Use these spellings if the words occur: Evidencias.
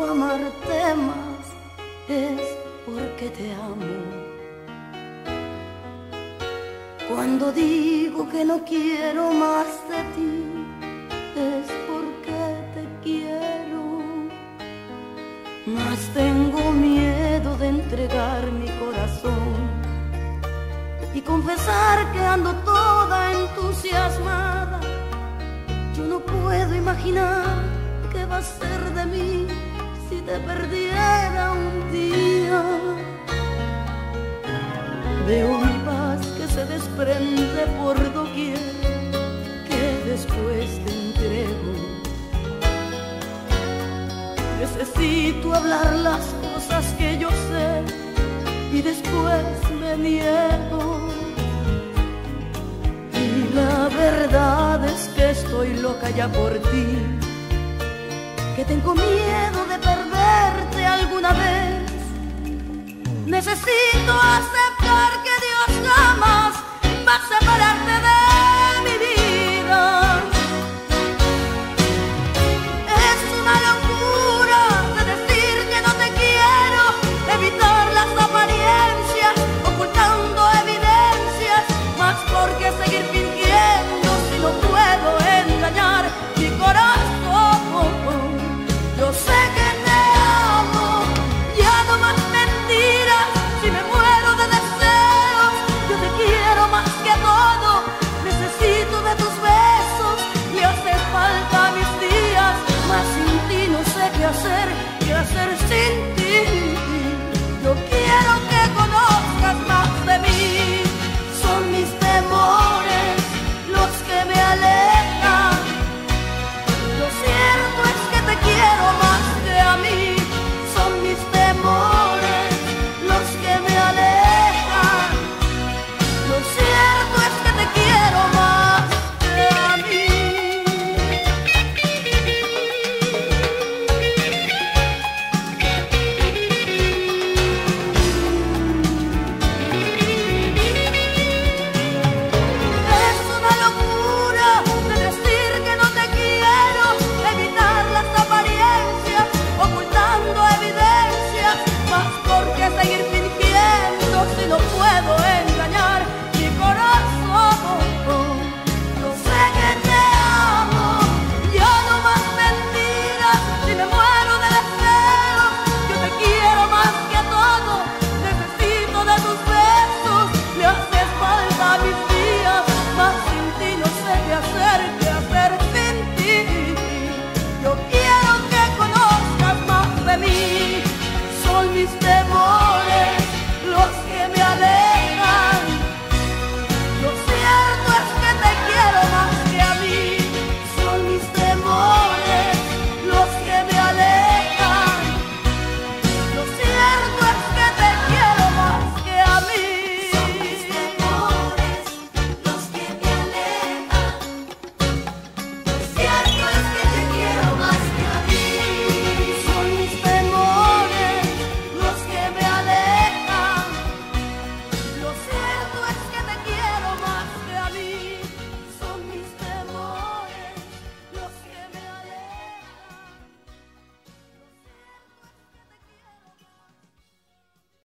consigo amarte más es porque te amo. Cuando digo que no quiero más de ti es porque te quiero. Mas tengo miedo de entregar mi corazón y confesar que ando toda entusiasmada. Yo no puedo imaginar qué va a ser de mí si te perdiera un día. Veo mi paz que se desprende por doquier, que después te entrego. Necesito hablar las cosas que yo sé y después me niego. Y la verdad es que estoy loca ya por ti, que tengo miedo de perderte alguna vez. Necesito aceptar que Dios jamás va a separarte de mi vida. Es una locura de decir que no te quiero, evitar las apariencias, ocultando evidencias, más porque seguir fingiendo si no puedo engañar mi corazón. Yo sé que te amo, ya no más mentiras, si me muero de deseos, yo te quiero más que todo, necesito de tus besos, le hace falta a mis días, mas sin ti no sé qué hacer sin ti, yo quiero que conozcas más de mí, son mis temores los que me alejan, lo cierto es que te quiero más que a mí, son mis temores los que me alejan, lo cierto es que te quiero más que a mí. Es una locura de decir que no te quiero, evitar las apariencias, ocultando evidencias, más porque seguir fingiendo si no puedo